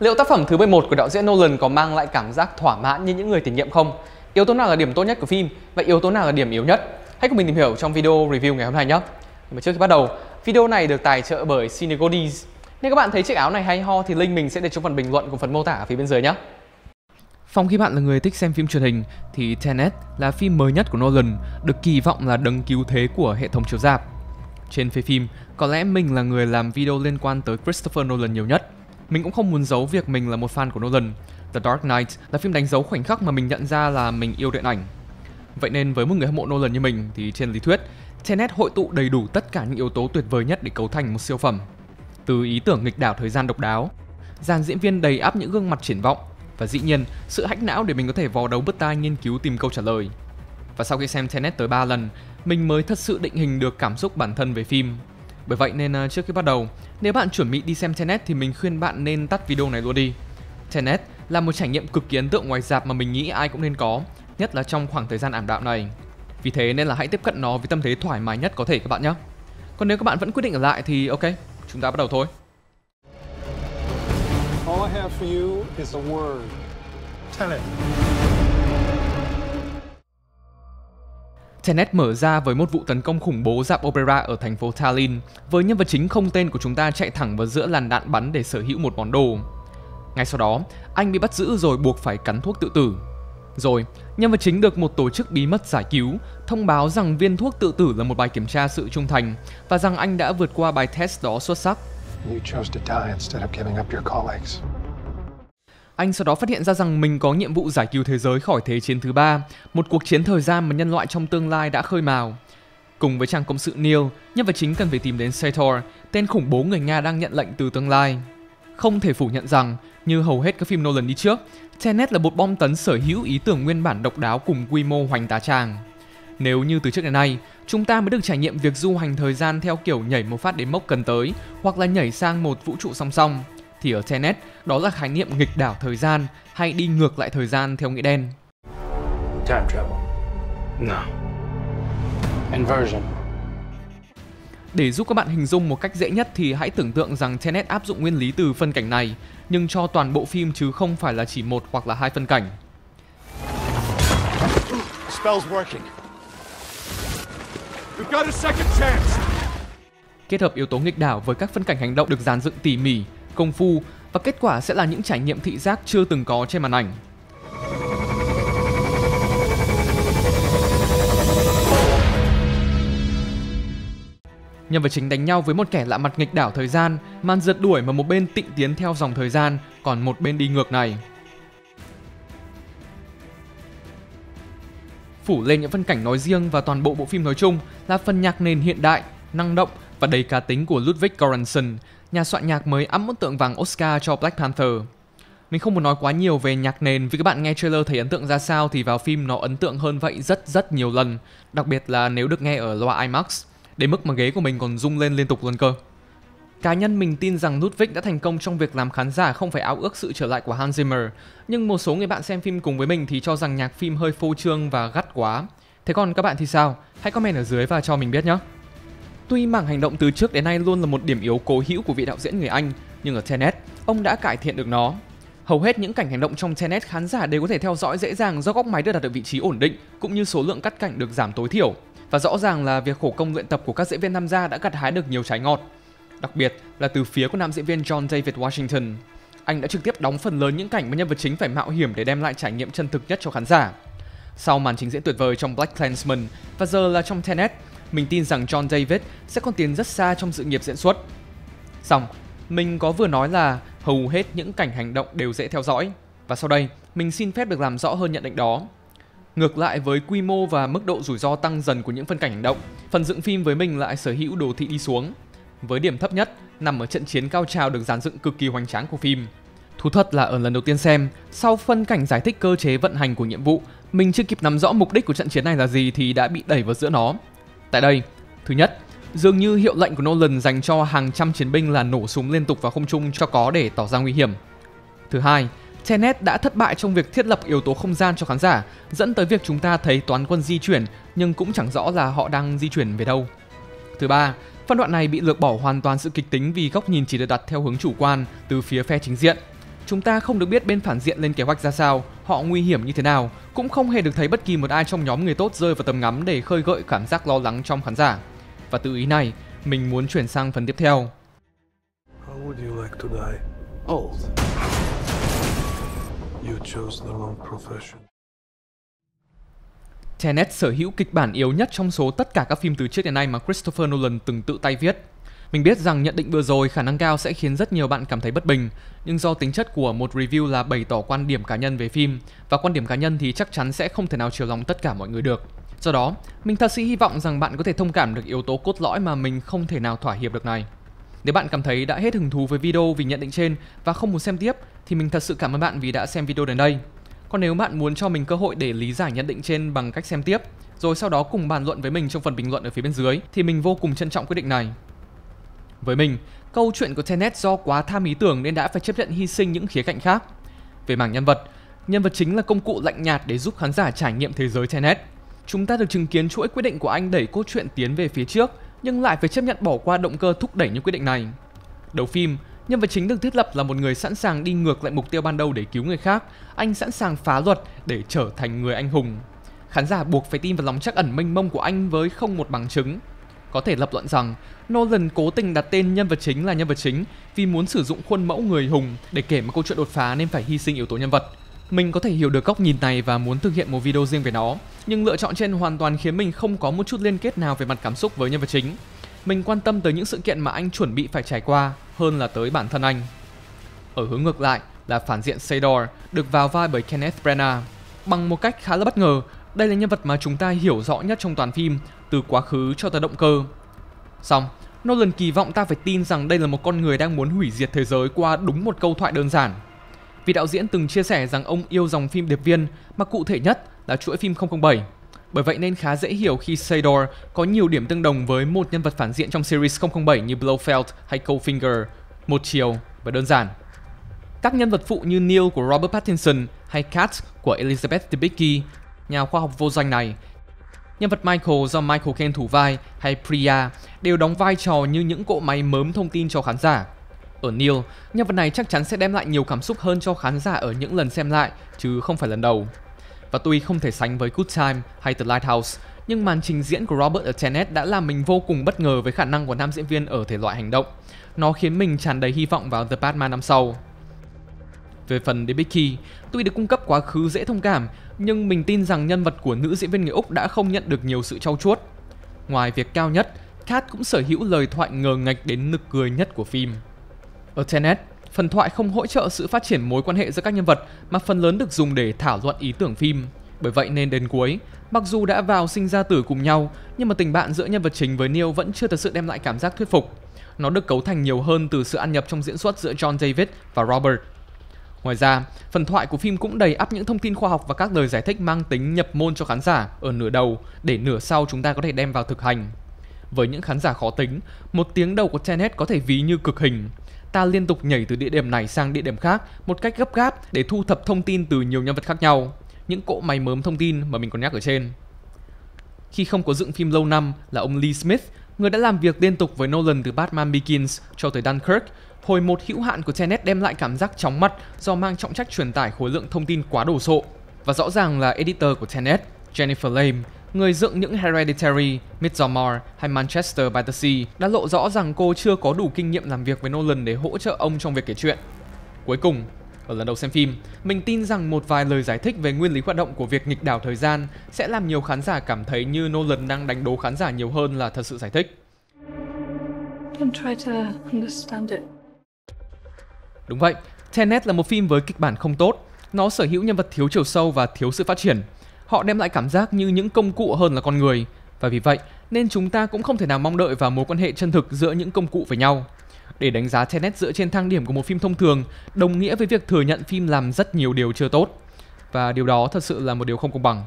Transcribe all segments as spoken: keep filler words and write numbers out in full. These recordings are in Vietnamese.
Liệu tác phẩm thứ mười một của đạo diễn Nolan có mang lại cảm giác thỏa mãn như những người tiền nhiệm không? Yếu tố nào là điểm tốt nhất của phim và yếu tố nào là điểm yếu nhất? Hãy cùng mình tìm hiểu trong video review ngày hôm nay nhé. Nhưng mà trước khi bắt đầu, video này được tài trợ bởi Cinegodies. Nếu các bạn thấy chiếc áo này hay ho thì link mình sẽ để trong phần bình luận cùng phần mô tả ở phía bên dưới nhé. Phòng khi bạn là người thích xem phim truyền hình thì Tenet là phim mới nhất của Nolan, được kỳ vọng là đấng cứu thế của hệ thống chiếu rạp. Trên Phê Phim, có lẽ mình là người làm video liên quan tới Christopher Nolan nhiều nhất. Mình cũng không muốn giấu việc mình là một fan của Nolan. The Dark Knight là phim đánh dấu khoảnh khắc mà mình nhận ra là mình yêu điện ảnh. Vậy nên với một người hâm mộ Nolan như mình thì trên lý thuyết, Tenet hội tụ đầy đủ tất cả những yếu tố tuyệt vời nhất để cấu thành một siêu phẩm. Từ ý tưởng nghịch đảo thời gian độc đáo, dàn diễn viên đầy ắp những gương mặt triển vọng, và dĩ nhiên sự hách não để mình có thể vò đầu bứt tai nghiên cứu tìm câu trả lời. Và sau khi xem Tenet tới ba lần, mình mới thật sự định hình được cảm xúc bản thân về phim. Bởi vậy nên trước khi bắt đầu, nếu bạn chuẩn bị đi xem Tenet thì mình khuyên bạn nên tắt video này luôn đi. Tenet là một trải nghiệm cực kỳ ấn tượng ngoài rạp mà mình nghĩ ai cũng nên có, nhất là trong khoảng thời gian ảm đạm này. Vì thế nên là hãy tiếp cận nó với tâm thế thoải mái nhất có thể các bạn nhé. Còn nếu các bạn vẫn quyết định ở lại thì ok, chúng ta bắt đầu thôi. All I have for you is a word. Tenet. Tenet mở ra với một vụ tấn công khủng bố rạp opera ở thành phố Tallinn, với nhân vật chính không tên của chúng ta chạy thẳng vào giữa làn đạn bắn để sở hữu một món đồ. Ngay sau đó, anh bị bắt giữ rồi buộc phải cắn thuốc tự tử. Rồi, nhân vật chính được một tổ chức bí mật giải cứu, thông báo rằng viên thuốc tự tử là một bài kiểm tra sự trung thành và rằng anh đã vượt qua bài test đó xuất sắc. Anh sau đó phát hiện ra rằng mình có nhiệm vụ giải cứu thế giới khỏi Thế chiến thứ ba, một cuộc chiến thời gian mà nhân loại trong tương lai đã khơi mào. Cùng với chàng cộng sự Neil, nhân vật chính cần phải tìm đến Sator, tên khủng bố người Nga đang nhận lệnh từ tương lai. Không thể phủ nhận rằng, như hầu hết các phim Nolan đi trước, Tenet là một bom tấn sở hữu ý tưởng nguyên bản độc đáo cùng quy mô hoành tá tràng. Nếu như từ trước đến nay, chúng ta mới được trải nghiệm việc du hành thời gian theo kiểu nhảy một phát đến mốc cần tới hoặc là nhảy sang một vũ trụ song song, thì ở Tenet đó là khái niệm nghịch đảo thời gian hay đi ngược lại thời gian theo nghĩa đen. Time travel. No. Inversion. Để giúp các bạn hình dung một cách dễ nhất thì hãy tưởng tượng rằng Tenet áp dụng nguyên lý từ phân cảnh này, nhưng cho toàn bộ phim chứ không phải là chỉ một hoặc là hai phân cảnh. Kết hợp yếu tố nghịch đảo với các phân cảnh hành động được dàn dựng tỉ mỉ, công phu, và kết quả sẽ là những trải nghiệm thị giác chưa từng có trên màn ảnh. Nhân vật chính đánh nhau với một kẻ lạ mặt nghịch đảo thời gian, màn rượt đuổi mà một bên tịnh tiến theo dòng thời gian, còn một bên đi ngược này. Phủ lên những phân cảnh nói riêng và toàn bộ bộ phim nói chung là phần nhạc nền hiện đại, năng động và đầy cá tính của Ludwig Göransson, nhà soạn nhạc mới ẵm một tượng vàng Oscar cho Black Panther. Mình không muốn nói quá nhiều về nhạc nền vì các bạn nghe trailer thấy ấn tượng ra sao thì vào phim nó ấn tượng hơn vậy rất rất nhiều lần, đặc biệt là nếu được nghe ở loa IMAX, đến mức mà ghế của mình còn rung lên liên tục luôn cơ. Cá nhân mình tin rằng Ludwig đã thành công trong việc làm khán giả không phải ao ước sự trở lại của Hans Zimmer, nhưng một số người bạn xem phim cùng với mình thì cho rằng nhạc phim hơi phô trương và gắt quá. Thế còn các bạn thì sao? Hãy comment ở dưới và cho mình biết nhé! Tuy mảng hành động từ trước đến nay luôn là một điểm yếu cố hữu của vị đạo diễn người Anh, nhưng ở Tenet, ông đã cải thiện được nó. Hầu hết những cảnh hành động trong Tenet khán giả đều có thể theo dõi dễ dàng do góc máy được đặt ở vị trí ổn định, cũng như số lượng cắt cảnh được giảm tối thiểu. Và rõ ràng là việc khổ công luyện tập của các diễn viên tham gia đã gặt hái được nhiều trái ngọt. Đặc biệt là từ phía của nam diễn viên John David Washington. Anh đã trực tiếp đóng phần lớn những cảnh mà nhân vật chính phải mạo hiểm để đem lại trải nghiệm chân thực nhất cho khán giả. Sau màn trình diễn tuyệt vời trong Black Clansman và giờ là trong Tenet, mình tin rằng John David sẽ còn tiến rất xa trong sự nghiệp diễn xuất. Xong, mình có vừa nói là hầu hết những cảnh hành động đều dễ theo dõi. Và sau đây, mình xin phép được làm rõ hơn nhận định đó. Ngược lại với quy mô và mức độ rủi ro tăng dần của những phân cảnh hành động, phần dựng phim với mình lại sở hữu đồ thị đi xuống, với điểm thấp nhất nằm ở trận chiến cao trào được dàn dựng cực kỳ hoành tráng của phim. Thú thật là ở lần đầu tiên xem, sau phân cảnh giải thích cơ chế vận hành của nhiệm vụ, mình chưa kịp nắm rõ mục đích của trận chiến này là gì thì đã bị đẩy vào giữa nó. Tại đây, thứ nhất, dường như hiệu lệnh của Nolan dành cho hàng trăm chiến binh là nổ súng liên tục vào không trung cho có để tỏ ra nguy hiểm. Thứ hai, Tenet đã thất bại trong việc thiết lập yếu tố không gian cho khán giả, dẫn tới việc chúng ta thấy toán quân di chuyển nhưng cũng chẳng rõ là họ đang di chuyển về đâu. Thứ ba, phân đoạn này bị lược bỏ hoàn toàn sự kịch tính vì góc nhìn chỉ được đặt theo hướng chủ quan từ phía phe chính diện. Chúng ta không được biết bên phản diện lên kế hoạch ra sao, họ nguy hiểm như thế nào, cũng không hề được thấy bất kỳ một ai trong nhóm người tốt rơi vào tầm ngắm để khơi gợi cảm giác lo lắng trong khán giả. Và từ ý này, mình muốn chuyển sang phần tiếp theo. How would you like to die? Old. You chose the wrong profession. Tenet sở hữu kịch bản yếu nhất trong số tất cả các phim từ trước đến nay mà Christopher Nolan từng tự tay viết. Mình biết rằng nhận định vừa rồi khả năng cao sẽ khiến rất nhiều bạn cảm thấy bất bình, nhưng do tính chất của một review là bày tỏ quan điểm cá nhân về phim, và quan điểm cá nhân thì chắc chắn sẽ không thể nào chiều lòng tất cả mọi người được. Do đó, mình thật sự hy vọng rằng bạn có thể thông cảm được yếu tố cốt lõi mà mình không thể nào thỏa hiệp được này. Nếu bạn cảm thấy đã hết hứng thú với video vì nhận định trên và không muốn xem tiếp, thì mình thật sự cảm ơn bạn vì đã xem video đến đây. Còn nếu bạn muốn cho mình cơ hội để lý giải nhận định trên bằng cách xem tiếp, rồi sau đó cùng bàn luận với mình trong phần bình luận ở phía bên dưới, thì mình vô cùng trân trọng quyết định này. Với mình, câu chuyện của Tenet do quá tham ý tưởng nên đã phải chấp nhận hy sinh những khía cạnh khác. Về mảng nhân vật, nhân vật chính là công cụ lạnh nhạt để giúp khán giả trải nghiệm thế giới Tenet. Chúng ta được chứng kiến chuỗi quyết định của anh đẩy cốt truyện tiến về phía trước, nhưng lại phải chấp nhận bỏ qua động cơ thúc đẩy những quyết định này. Đầu phim, nhân vật chính được thiết lập là một người sẵn sàng đi ngược lại mục tiêu ban đầu để cứu người khác, anh sẵn sàng phá luật để trở thành người anh hùng. Khán giả buộc phải tin vào lòng trắc ẩn mênh mông của anh với không một bằng chứng. Có thể lập luận rằng Nolan cố tình đặt tên nhân vật chính là nhân vật chính vì muốn sử dụng khuôn mẫu người hùng để kể một câu chuyện đột phá nên phải hy sinh yếu tố nhân vật. Mình có thể hiểu được góc nhìn này và muốn thực hiện một video riêng về nó, nhưng lựa chọn trên hoàn toàn khiến mình không có một chút liên kết nào về mặt cảm xúc với nhân vật chính. Mình quan tâm tới những sự kiện mà anh chuẩn bị phải trải qua hơn là tới bản thân anh. Ở hướng ngược lại là phản diện Sator được vào vai bởi Kenneth Branagh. Bằng một cách khá là bất ngờ, đây là nhân vật mà chúng ta hiểu rõ nhất trong toàn phim, từ quá khứ cho tới động cơ. Xong, Nolan kỳ vọng ta phải tin rằng đây là một con người đang muốn hủy diệt thế giới qua đúng một câu thoại đơn giản. Vì đạo diễn từng chia sẻ rằng ông yêu dòng phim điệp viên, mà cụ thể nhất là chuỗi phim không không bảy. Bởi vậy nên khá dễ hiểu khi Sator có nhiều điểm tương đồng với một nhân vật phản diện trong series không không bảy như Blofeld hay Coldfinger, một chiều và đơn giản. Các nhân vật phụ như Neil của Robert Pattinson hay Kat của Elizabeth Debicki, nhà khoa học vô danh này, nhân vật Michael do Michael Caine thủ vai hay Priya đều đóng vai trò như những cỗ máy mớm thông tin cho khán giả. Ở Neil, nhân vật này chắc chắn sẽ đem lại nhiều cảm xúc hơn cho khán giả ở những lần xem lại, chứ không phải lần đầu. Và tuy không thể sánh với Good Time hay The Lighthouse, nhưng màn trình diễn của Robert ở Tenet đã làm mình vô cùng bất ngờ với khả năng của nam diễn viên ở thể loại hành động. Nó khiến mình tràn đầy hy vọng vào The Batman năm sau. Về phần Debicki, tuy được cung cấp quá khứ dễ thông cảm, nhưng mình tin rằng nhân vật của nữ diễn viên người Úc đã không nhận được nhiều sự trau chuốt. Ngoài việc cao nhất, Kat cũng sở hữu lời thoại ngờ nghệch đến nực cười nhất của phim. Ở Tenet, phần thoại không hỗ trợ sự phát triển mối quan hệ giữa các nhân vật mà phần lớn được dùng để thảo luận ý tưởng phim. Bởi vậy nên đến cuối, mặc dù đã vào sinh ra tử cùng nhau, nhưng mà tình bạn giữa nhân vật chính với Neil vẫn chưa thực sự đem lại cảm giác thuyết phục. Nó được cấu thành nhiều hơn từ sự ăn nhập trong diễn xuất giữa John David và Robert. Ngoài ra, phần thoại của phim cũng đầy ắp những thông tin khoa học và các lời giải thích mang tính nhập môn cho khán giả ở nửa đầu để nửa sau chúng ta có thể đem vào thực hành. Với những khán giả khó tính, một tiếng đầu của Tenet có thể ví như cực hình. Ta liên tục nhảy từ địa điểm này sang địa điểm khác một cách gấp gáp để thu thập thông tin từ nhiều nhân vật khác nhau, những cỗ máy mớm thông tin mà mình còn nhắc ở trên. Khi không có dựng phim lâu năm là ông Lee Smith, người đã làm việc liên tục với Nolan từ Batman Begins cho tới Dunkirk, hồi một hữu hạn của Tenet đem lại cảm giác chóng mặt do mang trọng trách truyền tải khối lượng thông tin quá đồ sộ. Và rõ ràng là editor của Tenet, Jennifer Lame, người dựng những Hereditary, Midsommar hay Manchester by the Sea, đã lộ rõ rằng cô chưa có đủ kinh nghiệm làm việc với Nolan để hỗ trợ ông trong việc kể chuyện. Cuối cùng, ở lần đầu xem phim, mình tin rằng một vài lời giải thích về nguyên lý hoạt động của việc nghịch đảo thời gian sẽ làm nhiều khán giả cảm thấy như Nolan đang đánh đố khán giả nhiều hơn là thật sự giải thích. Đúng vậy, Tenet là một phim với kịch bản không tốt. Nó sở hữu nhân vật thiếu chiều sâu và thiếu sự phát triển. Họ đem lại cảm giác như những công cụ hơn là con người. Và vì vậy, nên chúng ta cũng không thể nào mong đợi vào mối quan hệ chân thực giữa những công cụ với nhau. Để đánh giá Tenet dựa trên thang điểm của một phim thông thường đồng nghĩa với việc thừa nhận phim làm rất nhiều điều chưa tốt. Và điều đó thật sự là một điều không công bằng.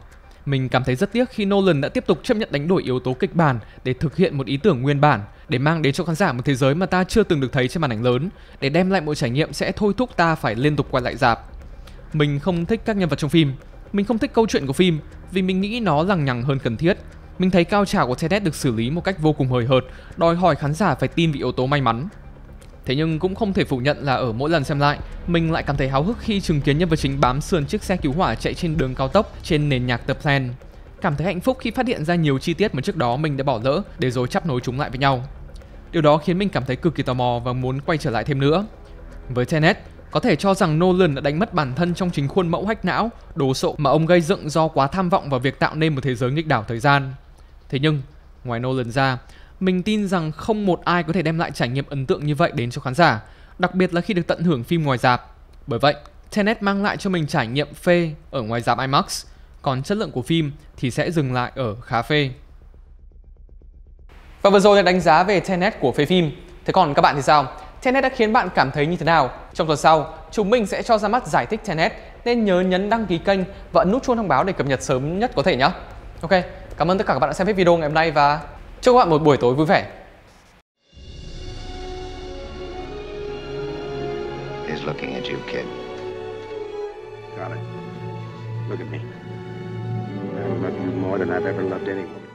Mình cảm thấy rất tiếc khi Nolan đã tiếp tục chấp nhận đánh đổi yếu tố kịch bản để thực hiện một ý tưởng nguyên bản, để mang đến cho khán giả một thế giới mà ta chưa từng được thấy trên màn ảnh lớn, để đem lại một trải nghiệm sẽ thôi thúc ta phải liên tục quay lại rạp. Mình không thích các nhân vật trong phim, mình không thích câu chuyện của phim vì mình nghĩ nó lằng nhằng hơn cần thiết. Mình thấy cao trào của Tenet được xử lý một cách vô cùng hời hợt, đòi hỏi khán giả phải tin vào yếu tố may mắn. Thế nhưng cũng không thể phủ nhận là ở mỗi lần xem lại, mình lại cảm thấy háo hức khi chứng kiến nhân vật chính bám sườn chiếc xe cứu hỏa chạy trên đường cao tốc trên nền nhạc The Plan. Cảm thấy hạnh phúc khi phát hiện ra nhiều chi tiết mà trước đó mình đã bỏ lỡ để rồi chắp nối chúng lại với nhau. Điều đó khiến mình cảm thấy cực kỳ tò mò và muốn quay trở lại thêm nữa. Với Tenet, có thể cho rằng Nolan đã đánh mất bản thân trong chính khuôn mẫu hách não, đồ sộ mà ông gây dựng do quá tham vọng vào việc tạo nên một thế giới nghịch đảo thời gian. Thế nhưng, ngoài Nolan ra, mình tin rằng không một ai có thể đem lại trải nghiệm ấn tượng như vậy đến cho khán giả, đặc biệt là khi được tận hưởng phim ngoài rạp. Bởi vậy, Tenet mang lại cho mình trải nghiệm phê ở ngoài rạp IMAX, còn chất lượng của phim thì sẽ dừng lại ở khá phê. Và vừa rồi là đánh giá về Tenet của Phê Phim. Thế còn các bạn thì sao? Tenet đã khiến bạn cảm thấy như thế nào? Trong tuần sau, chúng mình sẽ cho ra mắt giải thích Tenet, nên nhớ nhấn đăng ký kênh và ấn nút chuông thông báo để cập nhật sớm nhất có thể nhé. Ok, cảm ơn tất cả các bạn đã xem hết video ngày hôm nay và chúc các bạn một buổi tối vui vẻ. He's looking at you, kid. Got it. Look at me. I love you more than I've ever loved anyone.